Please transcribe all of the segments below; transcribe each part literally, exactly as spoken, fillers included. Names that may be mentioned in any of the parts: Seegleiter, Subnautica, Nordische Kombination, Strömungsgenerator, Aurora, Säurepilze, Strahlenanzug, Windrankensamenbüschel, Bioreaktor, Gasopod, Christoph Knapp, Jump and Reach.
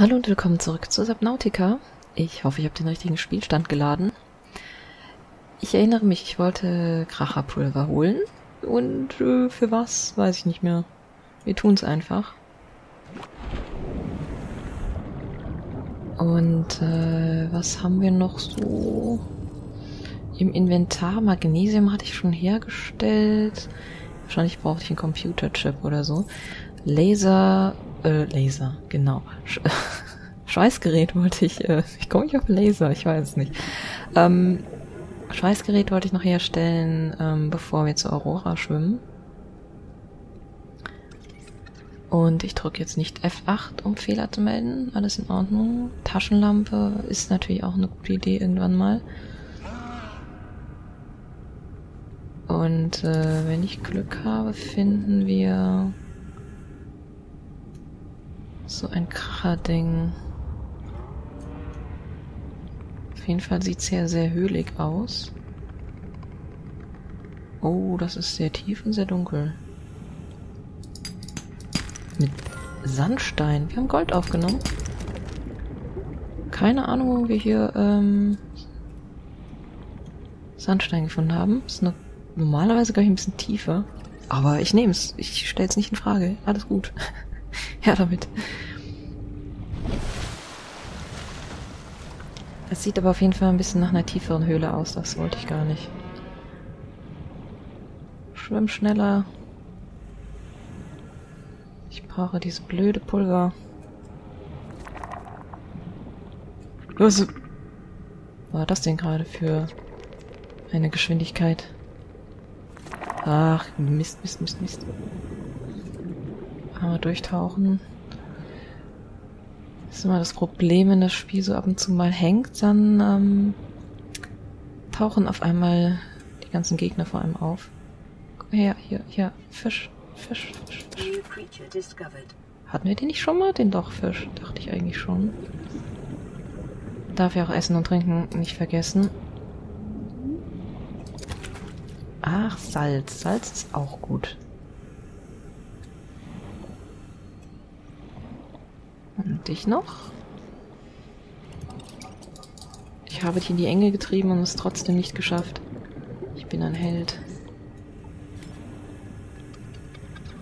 Hallo und willkommen zurück zu Subnautica. Ich hoffe, ich habe den richtigen Spielstand geladen. Ich erinnere mich, ich wollte Kracherpulver holen. Und äh, für was, weiß ich nicht mehr. Wir tun es einfach. Und äh, was haben wir noch so im Inventar? Magnesium hatte ich schon hergestellt. Wahrscheinlich brauchte ich einen Computerchip oder so. Laser... Äh, Laser, genau. Sch Schweißgerät wollte ich... Äh, ich komme nicht auf Laser, ich weiß es nicht. Ähm, Schweißgerät wollte ich noch herstellen, ähm, bevor wir zur Aurora schwimmen. Und ich drücke jetzt nicht F acht, um Fehler zu melden. Alles in Ordnung. Taschenlampe ist natürlich auch eine gute Idee irgendwann mal. Und äh, wenn ich Glück habe, finden wir... So ein Kracherding. Auf jeden Fall sieht es ja sehr höhlig aus. Oh, das ist sehr tief und sehr dunkel. Mit Sandstein. Wir haben Gold aufgenommen. Keine Ahnung, wo wir hier ähm, Sandstein gefunden haben. Ist eine, normalerweise, glaube ich, ein bisschen tiefer. Aber ich nehme es. Ich stelle es nicht in Frage. Alles gut. Ja, damit. Das sieht aber auf jeden Fall ein bisschen nach einer tieferen Höhle aus. Das wollte ich gar nicht. Schwimm schneller. Ich brauche dieses blöde Pulver. Was war das denn gerade für eine Geschwindigkeit? Ach, Mist, Mist, Mist, Mist. Einmal durchtauchen. Das ist immer das Problem, wenn das Spiel so ab und zu mal hängt, dann ähm, tauchen auf einmal die ganzen Gegner vor allem auf. Guck mal her, hier, hier, Fisch, Fisch, Fisch, Fisch. Hatten wir den nicht schon mal? Den doch, Fisch, dachte ich eigentlich schon. Darf ja auch Essen und Trinken nicht vergessen. Ach, Salz. Salz ist auch gut. Und dich noch? Ich habe dich in die Enge getrieben und es trotzdem nicht geschafft. Ich bin ein Held.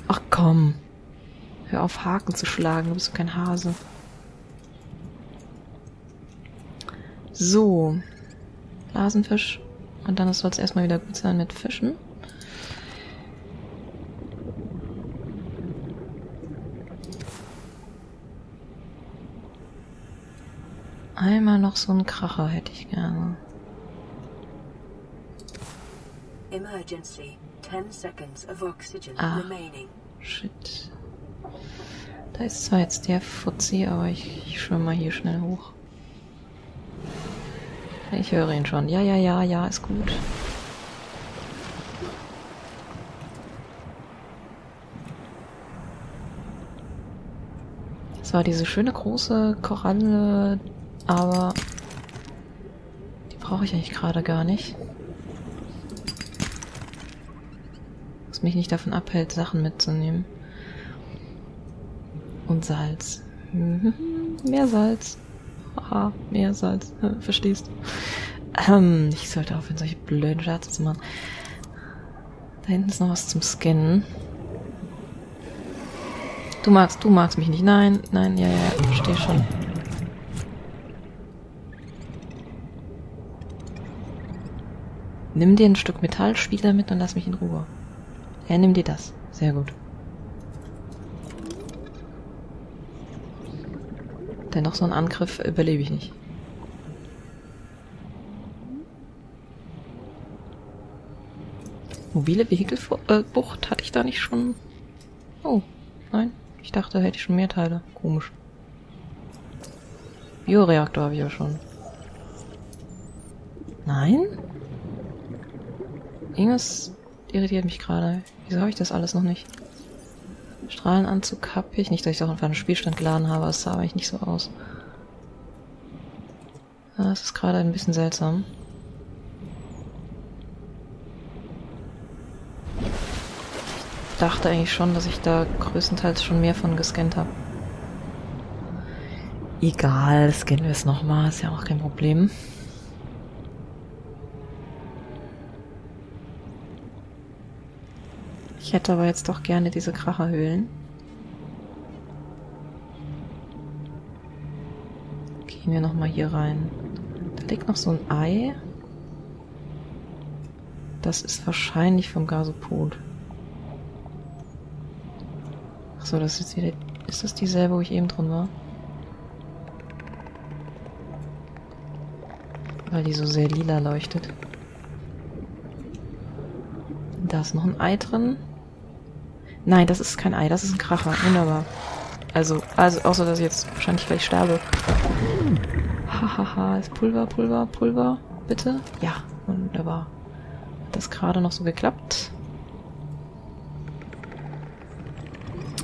Ach komm. Hör auf, Haken zu schlagen. Du bist doch kein Hase. So. Blasenfisch. Und dann soll es erstmal wieder gut sein mit Fischen. Einmal noch so einen Kracher hätte ich gerne. Emergency. ten seconds of oxygen remaining. Shit. Da ist zwar jetzt der Fuzzi, aber ich, ich schwimme mal hier schnell hoch. Ich höre ihn schon. Ja, ja, ja, ja, ist gut. Es war diese schöne große Koralle, aber die brauche ich eigentlich gerade gar nicht. Was mich nicht davon abhält, Sachen mitzunehmen. Und Salz. Mehr Salz. Haha, mehr Salz. Verstehst du? Ähm, ich sollte aufhören, solche blöden Scherze zu machen. Da hinten ist noch was zum Scannen. Du magst, du magst mich nicht. Nein, nein, ja, ja, verstehe schon. Nimm dir ein Stück Metallspieler mit und lass mich in Ruhe. Ja, nimm dir das. Sehr gut. Denn noch so einen Angriff überlebe ich nicht. Mobile Vehikelbucht hatte ich da nicht schon... Oh, nein. Ich dachte, da hätte ich schon mehr Teile. Komisch. Bioreaktor habe ich ja schon. Nein? Irgendwas irritiert mich gerade. Wieso habe ich das alles noch nicht? Strahlenanzug habe ich. Nicht, dass ich doch einfach einen Spielstand geladen habe. Es sah aber eigentlich nicht so aus. Das ist gerade ein bisschen seltsam. Ich dachte eigentlich schon, dass ich da größtenteils schon mehr von gescannt habe. Egal, scannen wir es nochmal, ist ja auch kein Problem. Ich hätte aber jetzt doch gerne diese Kracherhöhlen. Gehen wir nochmal hier rein. Da liegt noch so ein Ei. Das ist wahrscheinlich vom Gasopod. Achso, das ist jetzt wieder. Ist das dieselbe, wo ich eben drin war? Weil die so sehr lila leuchtet. Da ist noch ein Ei drin. Nein, das ist kein Ei, das ist ein Kracher. Wunderbar. Also, also außer dass ich jetzt wahrscheinlich gleich sterbe. Hahaha, ist Pulver, Pulver, Pulver. Bitte? Ja, wunderbar. Hat das gerade noch so geklappt?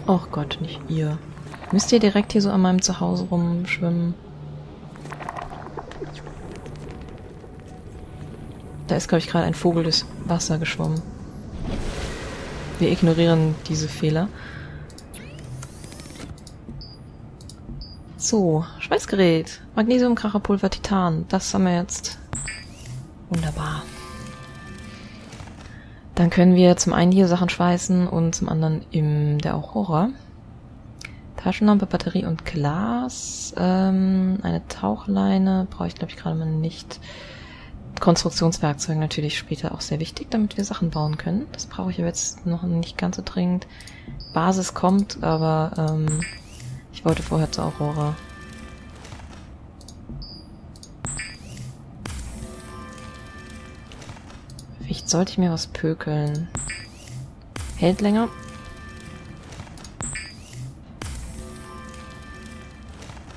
Och Gott, nicht ihr. Müsst ihr direkt hier so an meinem Zuhause rumschwimmen? Da ist, glaube ich, gerade ein Vogel durchs Wasser geschwommen. Wir ignorieren diese Fehler. So, Schweißgerät. Magnesium, Kracherpulver, Titan. Das haben wir jetzt. Wunderbar. Dann können wir zum einen hier Sachen schweißen und zum anderen in der Aurora. Taschenlampe, Batterie und Glas. Ähm, eine Tauchleine brauche ich, glaube ich, gerade mal nicht. Konstruktionswerkzeug natürlich später auch sehr wichtig, damit wir Sachen bauen können. Das brauche ich aber jetzt noch nicht ganz so dringend. Basis kommt, aber ähm, ich wollte vorher zur Aurora. Vielleicht sollte ich mir was pökeln. Hält länger.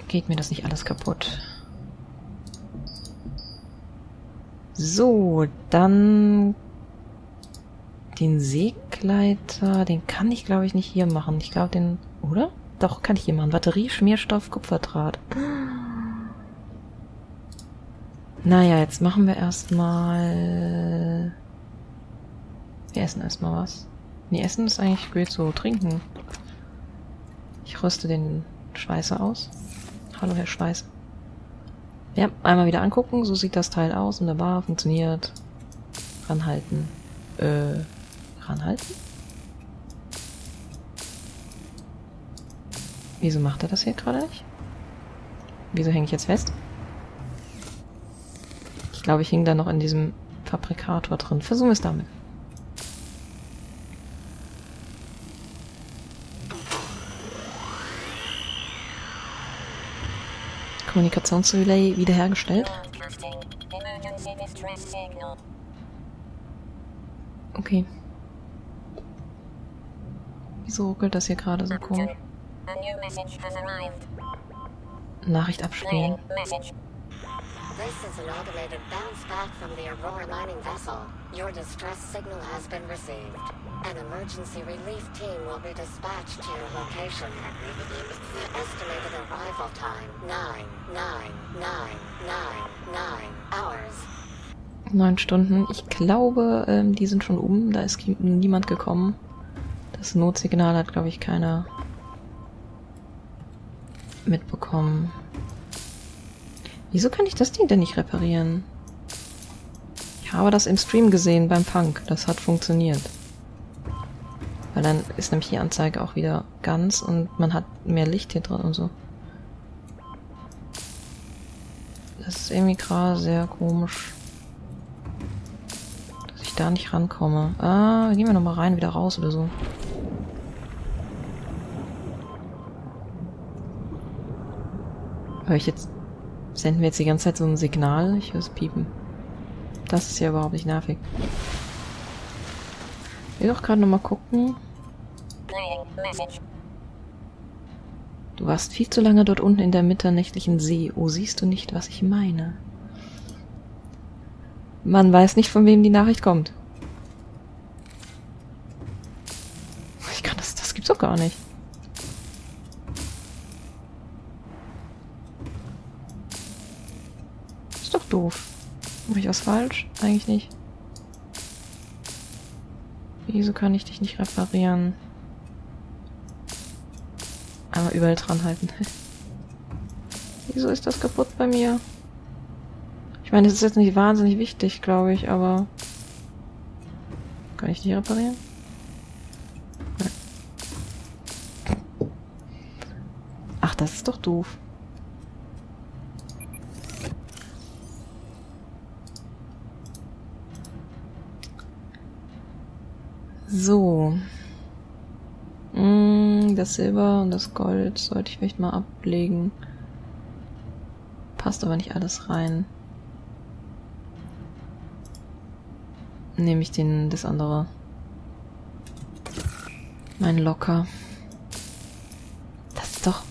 Geht mir das nicht alles kaputt? So, dann den Seegleiter, den kann ich, glaube ich, nicht hier machen. Ich glaube, den, oder? Doch, kann ich hier machen. Batterie, Schmierstoff, Kupferdraht. Naja, jetzt machen wir erstmal... Wir essen erstmal was. Nee, Essen ist eigentlich gut, so trinken. Ich rüste den Schweißer aus. Hallo, Herr Schweißer. Ja, einmal wieder angucken. So sieht das Teil aus. Wunderbar, funktioniert. Ranhalten. Äh, ranhalten? Wieso macht er das hier gerade nicht? Wieso hänge ich jetzt fest? Ich glaube, ich hing da noch in diesem Fabrikator drin. Versuchen wir es damit. Kommunikationsrelay wiederhergestellt. Okay. Wieso ruckelt das hier gerade so komisch? Nachricht abspielen. Neun Stunden. Ich glaube, ähm, die sind schon um. Da ist niemand gekommen. Das Notsignal hat, glaube ich, keiner mitbekommen. Wieso kann ich das Ding denn nicht reparieren? Ich habe das im Stream gesehen beim Punk. Das hat funktioniert. Weil dann ist nämlich die Anzeige auch wieder ganz und man hat mehr Licht hier drin und so. Das ist irgendwie gerade sehr komisch. Dass ich da nicht rankomme. Ah, gehen wir nochmal rein, wieder raus oder so. Hör ich jetzt... Senden wir jetzt die ganze Zeit so ein Signal? Ich höre es piepen. Das ist ja überhaupt nicht nervig. Will doch gerade nochmal gucken. Du warst viel zu lange dort unten in der mitternächtlichen See. Oh, siehst du nicht, was ich meine? Man weiß nicht, von wem die Nachricht kommt. Ich kann das... Das gibt's doch gar nicht. Doof. Mache ich was falsch? Eigentlich nicht. Wieso kann ich dich nicht reparieren? Aber überall dran halten. Wieso ist das kaputt bei mir? Ich meine, das ist jetzt nicht wahnsinnig wichtig, glaube ich, aber... Kann ich die reparieren? Nein. Ach, das ist doch doof. So. Das Silber und das Gold sollte ich vielleicht mal ablegen. Passt aber nicht alles rein. Nehme ich den, das andere. Mein Locker. Das ist doch...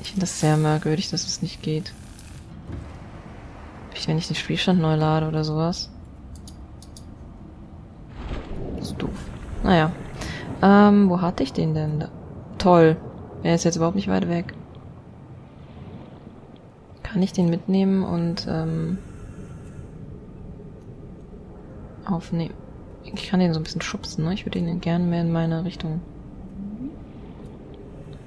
Ich finde das sehr merkwürdig, dass es nicht geht. Wenn ich den Spielstand neu lade oder sowas. Das ist doof. Naja. Ähm, wo hatte ich den denn? Toll. Der ist jetzt überhaupt nicht weit weg. Kann ich den mitnehmen und, ähm... aufnehmen. Ich kann den so ein bisschen schubsen, ne? Ich würde den gerne mehr in meine Richtung.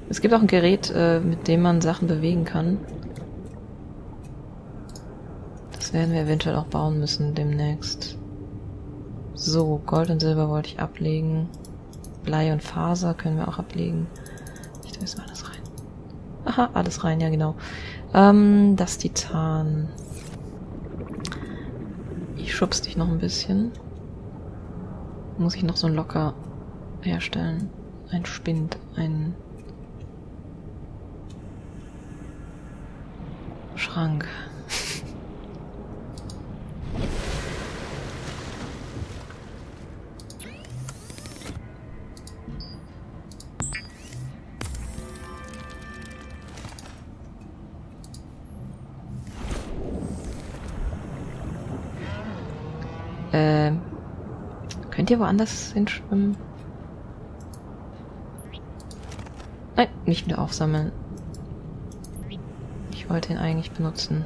Es gibt auch ein Gerät, äh, mit dem man Sachen bewegen kann. Das werden wir eventuell auch bauen müssen demnächst. So, Gold und Silber wollte ich ablegen. Blei und Faser können wir auch ablegen. Ich tue jetzt alles rein. Aha, alles rein, ja genau. Ähm, das Titan... Ich schubs dich noch ein bisschen. Muss ich noch so ein Locker herstellen. Ein Spind, ein Schrank. Könnt ihr woanders hinschwimmen? Nein, nicht wieder aufsammeln. Ich wollte ihn eigentlich benutzen.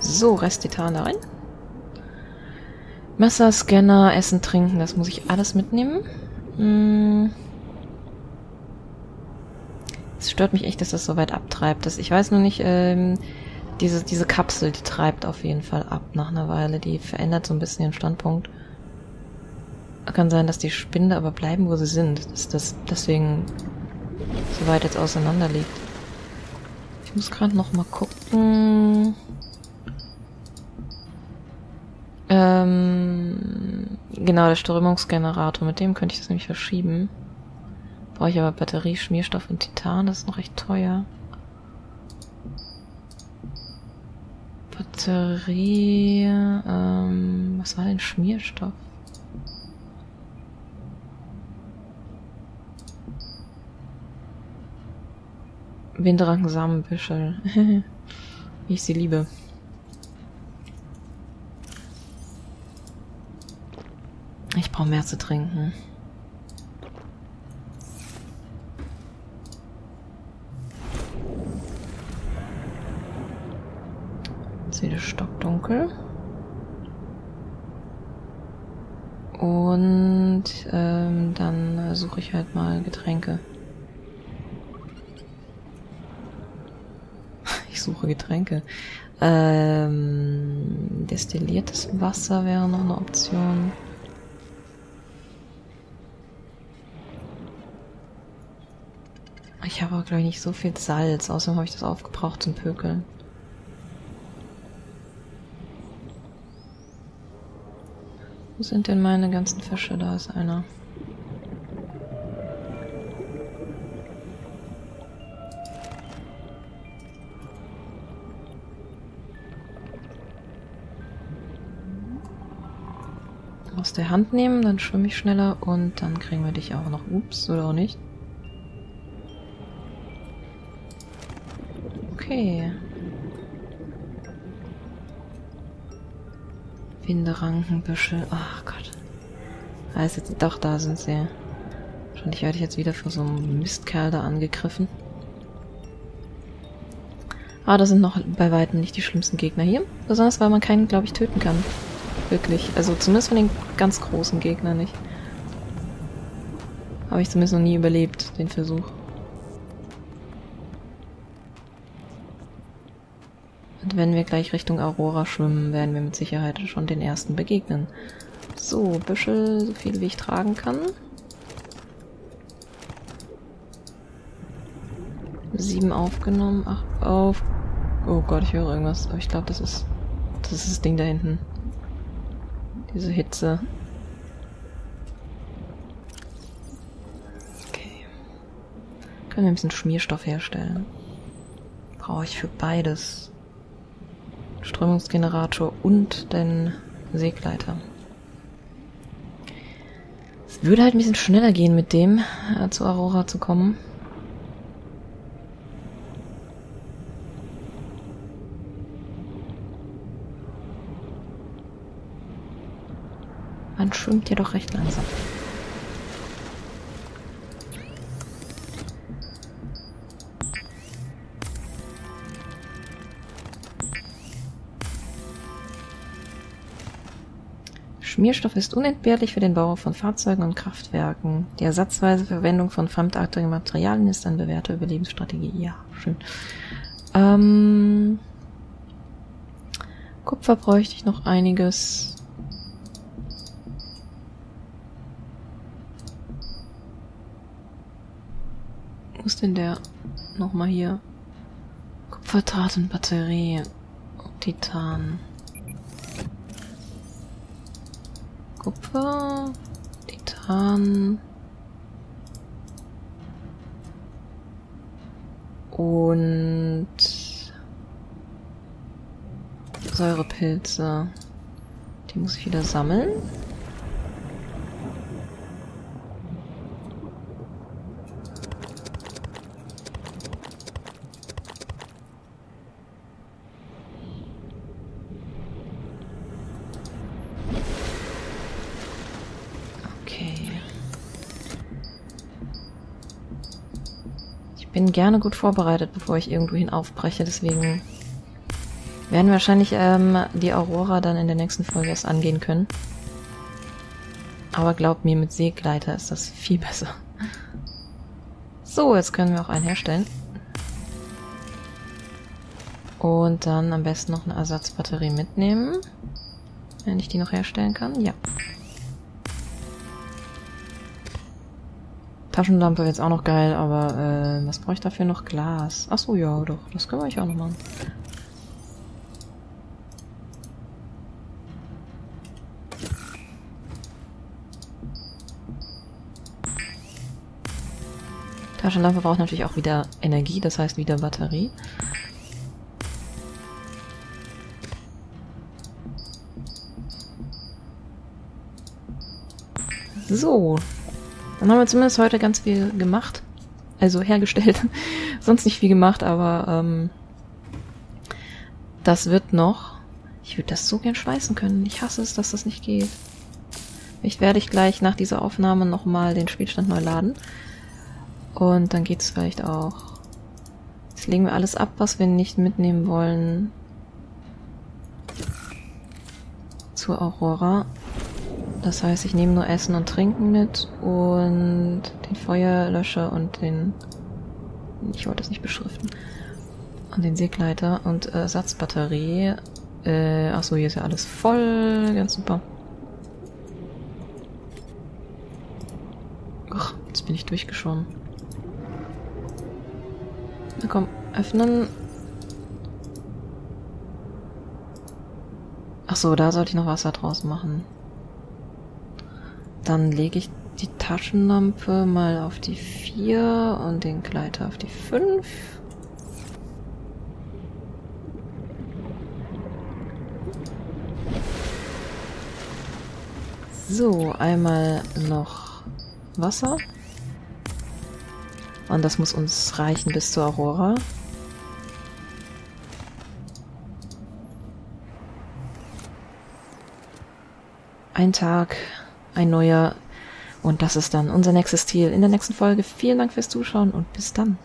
So, Rest Titan da rein. Messer, Scanner, Essen, Trinken, das muss ich alles mitnehmen. Hm. Es stört mich echt, dass das so weit abtreibt. Das, ich weiß nur nicht, ähm... Diese, diese Kapsel, die treibt auf jeden Fall ab nach einer Weile. Die verändert so ein bisschen ihren Standpunkt. Kann sein, dass die Spinde aber bleiben, wo sie sind. Dass das deswegen so weit jetzt auseinander liegt. Ich muss gerade noch mal gucken. Ähm, genau, der Strömungsgenerator. Mit dem könnte ich das nämlich verschieben. Brauche ich aber Batterie, Schmierstoff und Titan. Das ist noch recht teuer. Batterie, ähm, was war denn Schmierstoff? Windrankensamenbüschel. Wie ich sie liebe. Ich brauche mehr zu trinken. Wieder stockdunkel. Und ähm, dann äh, suche ich halt mal Getränke. Ich suche Getränke. Ähm, destilliertes Wasser wäre noch eine Option. Ich habe aber, glaube ich, nicht so viel Salz. Außerdem habe ich das aufgebraucht zum Pökeln. Wo sind denn meine ganzen Fische? Da ist einer. Aus der Hand nehmen, dann schwimme ich schneller und dann kriegen wir dich auch noch. Ups, oder auch nicht. Okay. Windrankensamenbüschel. Ach Gott. Da ist jetzt, doch, da sind sie. Wahrscheinlich werde ich jetzt wieder von so einem Mistkerl da angegriffen. Ah, das sind noch bei weitem nicht die schlimmsten Gegner hier. Besonders, weil man keinen, glaube ich, töten kann. Wirklich. Also zumindest von den ganz großen Gegnern nicht. Habe ich zumindest noch nie überlebt, den Versuch. Und wenn wir gleich Richtung Aurora schwimmen, werden wir mit Sicherheit schon den ersten begegnen. So, Büschel, so viel wie ich tragen kann. Sieben aufgenommen, acht auf... Oh Gott, ich höre irgendwas. Aber ich glaube, das ist... Das ist das Ding da hinten. Diese Hitze. Okay. Können wir ein bisschen Schmierstoff herstellen. Brauche ich für beides. Strömungsgenerator und den Seegleiter. Es würde halt ein bisschen schneller gehen mit dem, äh, zu Aurora zu kommen. Man schwimmt hier doch recht langsam. Schmierstoff ist unentbehrlich für den Bau von Fahrzeugen und Kraftwerken. Die ersatzweise Verwendung von fremdartigen Materialien ist eine bewährte Überlebensstrategie. Ja, schön. Ähm, Kupfer bräuchte ich noch einiges. Wo ist denn der nochmal hier? Kupferdrahtenbatterie. Titan. Kupfer. Titan. Und Säurepilze. Die muss ich wieder sammeln. Bin gerne gut vorbereitet, bevor ich irgendwohin aufbreche, deswegen werden wir wahrscheinlich ähm, die Aurora dann in der nächsten Folge erst angehen können. Aber glaubt mir, mit Seegleiter ist das viel besser. So, jetzt können wir auch einen herstellen. Und dann am besten noch eine Ersatzbatterie mitnehmen, wenn ich die noch herstellen kann. Ja. Taschenlampe wäre jetzt auch noch geil, aber äh, was brauche ich dafür noch? Glas. Achso, ja, doch. Das können wir eigentlich auch noch machen. Taschenlampe braucht natürlich auch wieder Energie, das heißt wieder Batterie. So. Dann haben wir zumindest heute ganz viel gemacht. Also hergestellt. Sonst nicht viel gemacht, aber ähm, das wird noch. Ich würde das so gern schweißen können. Ich hasse es, dass das nicht geht. Ich werde ich gleich nach dieser Aufnahme nochmal den Spielstand neu laden. Und dann geht's vielleicht auch. Jetzt legen wir alles ab, was wir nicht mitnehmen wollen. Zur Aurora. Das heißt, ich nehme nur Essen und Trinken mit und den Feuerlöscher und den... Ich wollte das nicht beschriften. Und den Seegleiter und Ersatzbatterie. Äh, achso, hier ist ja alles voll. Ganz super. Ach, jetzt bin ich durchgeschoben. Na komm, öffnen. Achso, da sollte ich noch Wasser draus machen. Dann lege ich die Taschenlampe mal auf die vier und den Gleiter auf die fünf. So, einmal noch Wasser. Und das muss uns reichen bis zur Aurora. Ein Tag... Ein neuer. Und das ist dann unser nächstes Ziel in der nächsten Folge. Vielen Dank fürs Zuschauen und bis dann.